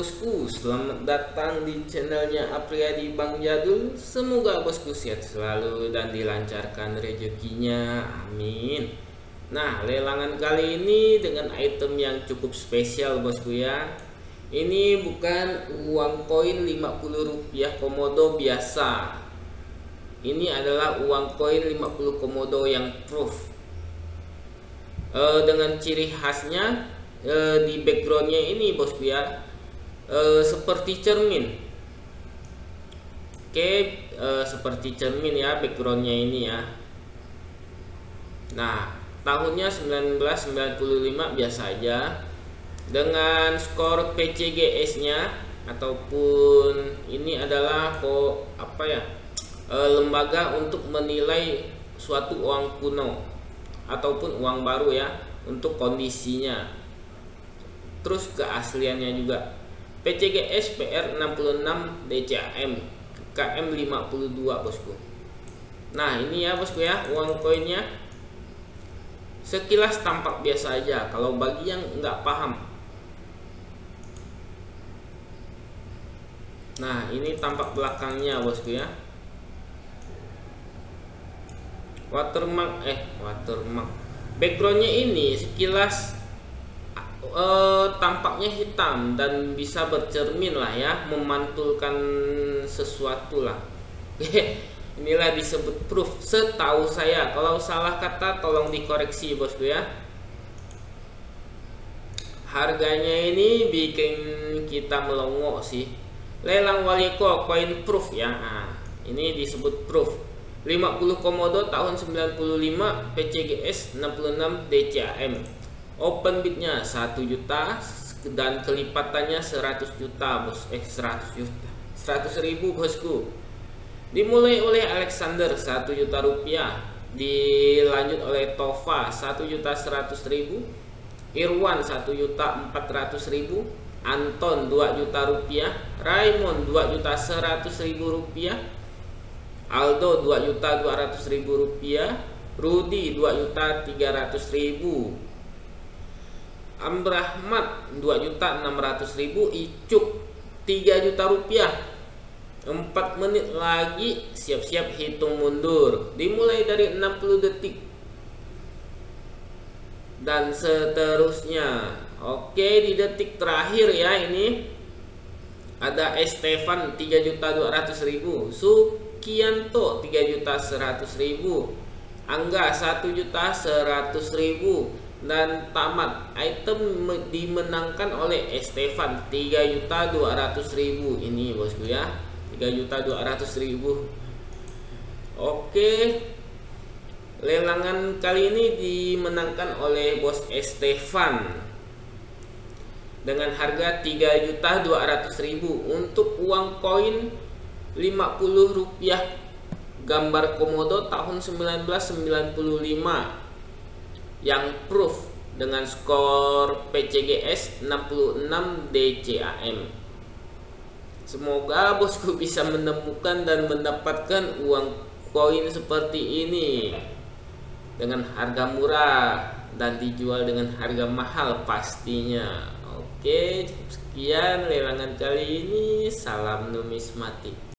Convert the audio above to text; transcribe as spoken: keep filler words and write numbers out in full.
bosku, selamat datang di channelnya Apriadi Bank Jadul. Semoga bosku sehat selalu dan dilancarkan rezekinya, amin. Nah, lelangan kali ini dengan item yang cukup spesial bosku ya. Ini bukan uang koin lima puluh rupiah Komodo biasa. Ini adalah uang koin lima puluh Komodo yang proof. E, dengan ciri khasnya e, di backgroundnya ini bosku ya, e, seperti cermin. Oke, e, seperti cermin ya backgroundnya ini ya. Nah, tahunnya seribu sembilan ratus sembilan puluh lima biasa aja, dengan skor P C G S nya ataupun ini adalah kok apa ya, e, lembaga untuk menilai suatu uang kuno ataupun uang baru ya, untuk kondisinya, terus keasliannya juga. P C G S P R enam puluh enam D C A M K M lima puluh dua bosku. Nah ini ya bosku ya, uang koinnya sekilas tampak biasa aja kalau bagi yang nggak paham. Nah ini tampak belakangnya bosku ya, watermark eh watermark backgroundnya ini sekilas eh, tampaknya hitam dan bisa bercermin lah ya, memantulkan sesuatu lah. Inilah disebut proof, setahu saya. Kalau salah kata tolong dikoreksi bosku ya. Harganya ini bikin kita melongo sih. Lelang waliko koin proof ya. Nah, ini disebut proof. lima puluh Komodo tahun sembilan puluh lima P C G S enam puluh enam D C A M. Open bidnya satu juta dan kelipatannya seratus juta bos. Eh seratus juta. seratus ribu bosku. Dimulai oleh Alexander satu juta rupiah, dilanjut oleh Tova satu juta seratus ribu, Irwan satu juta empat ratus ribu, Anton dua juta rupiah, Raymond dua juta seratus ribu rupiah, Aldo dua juta dua ratus ribu rupiah, Rudi dua juta tiga ratus ribu, Ambrahmat dua juta enam ratus ribu, Icuk tiga juta rupiah. Empat menit lagi, siap-siap hitung mundur, dimulai dari enam puluh detik dan seterusnya. Oke, di detik terakhir ya, ini ada Estefan tiga juta dua ratus ribu, Sukianto tiga juta seratus ribu, Angga satu juta seratus ribu, dan tamat. Item dimenangkan oleh Estefan tiga juta dua ratus ribu ini bosku ya, tiga juta dua ratus ribu. Oke, lelangan kali ini dimenangkan oleh bos Estefan dengan harga tiga juta dua ratus ribu untuk uang koin lima puluh rupiah gambar Komodo tahun seribu sembilan ratus sembilan puluh lima yang proof dengan skor P C G S enam puluh enam D C A M. Semoga bosku bisa menemukan dan mendapatkan uang koin seperti ini dengan harga murah dan dijual dengan harga mahal pastinya. Oke, cukup sekian lelangan kali ini. Salam numismatik.